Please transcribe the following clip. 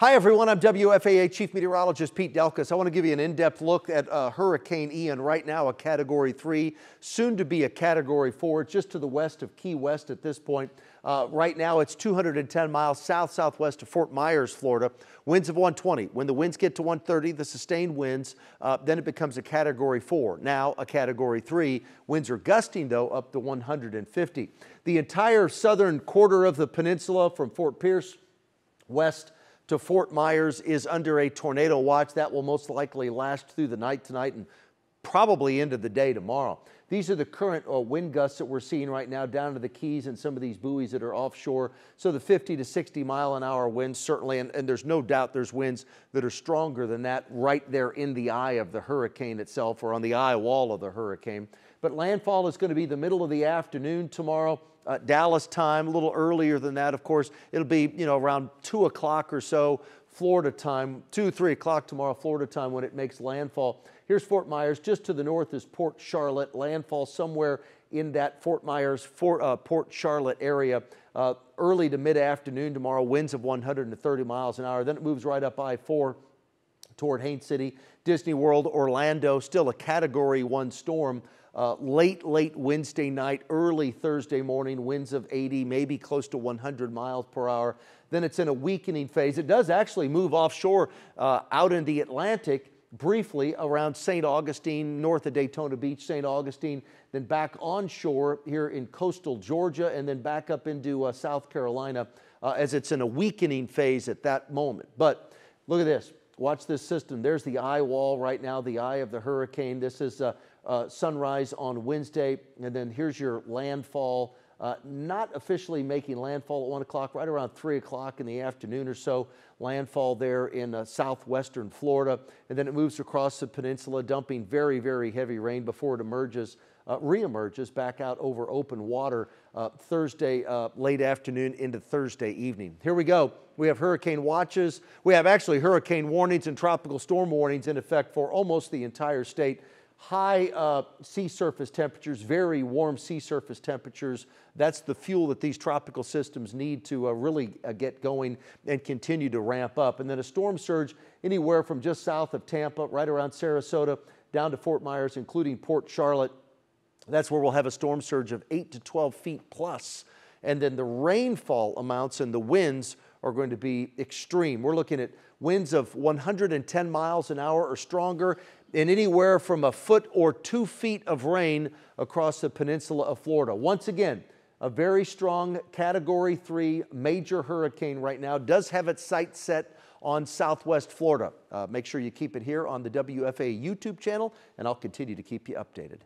Hi everyone, I'm WFAA Chief Meteorologist Pete Delkis. I want to give you an in-depth look at Hurricane Ian, right now a Category 3, soon to be a Category 4, just to the west of Key West at this point. Right now it's 210 miles south-southwest of Fort Myers, Florida. Winds of 120. When the winds get to 130, the sustained winds, then it becomes a Category 4, now a Category 3. Winds are gusting though up to 150. The entire southern quarter of the peninsula from Fort Pierce west to Fort Myers is under a tornado watch that will most likely last through the night tonight and probably into the day tomorrow. These are the current wind gusts that we're seeing right now down to the Keys and some of these buoys that are offshore. So the 50 to 60 mile an hour winds certainly, and there's no doubt there's winds that are stronger than that right there in the eye of the hurricane itself, or on the eye wall of the hurricane. But landfall is going to be the middle of the afternoon tomorrow, Dallas time, a little earlier than that, of course. It'll be, you know, around 2 o'clock or so Florida time, 2, 3 o'clock tomorrow Florida time when it makes landfall. Here's Fort Myers. Just to the north is Port Charlotte. Landfall somewhere in that Fort Myers, Port Charlotte area. Early to mid-afternoon tomorrow, winds of 130 miles an hour. Then it moves right up I-4 toward Haines City. Disney World, Orlando, still a Category 1 storm. Late Wednesday night, early Thursday morning, winds of 80, maybe close to 100 miles per hour. Then it's in a weakening phase. It does actually move offshore out in the Atlantic briefly around St. Augustine, north of Daytona Beach, St. Augustine, then back onshore here in coastal Georgia, and then back up into South Carolina as it's in a weakening phase at that moment. But look at this. Watch this system. There's the eye wall right now, the eye of the hurricane. This is sunrise on Wednesday, and then here's your landfall. Not officially making landfall at 1 o'clock, right around 3 o'clock in the afternoon or so. Landfall there in southwestern Florida, and then it moves across the peninsula, dumping very, very heavy rain before it emerges, reemerges back out over open water Thursday late afternoon into Thursday evening. Here we go. We have hurricane watches. We have actually hurricane warnings and tropical storm warnings in effect for almost the entire state. High sea surface temperatures, very warm sea surface temperatures. That's the fuel that these tropical systems need to really get going and continue to ramp up. And then a storm surge anywhere from just south of Tampa, right around Sarasota, down to Fort Myers, including Port Charlotte. That's where we'll have a storm surge of 8 to 12 feet plus. And then the rainfall amounts and the winds are going to be extreme. We're looking at winds of 110 miles an hour or stronger, and anywhere from a foot or 2 feet of rain across the peninsula of Florida. Once again, a very strong Category 3 major hurricane right now. Does have its sights set on southwest Florida. Make sure you keep it here on the WFAA YouTube channel, and I'll continue to keep you updated.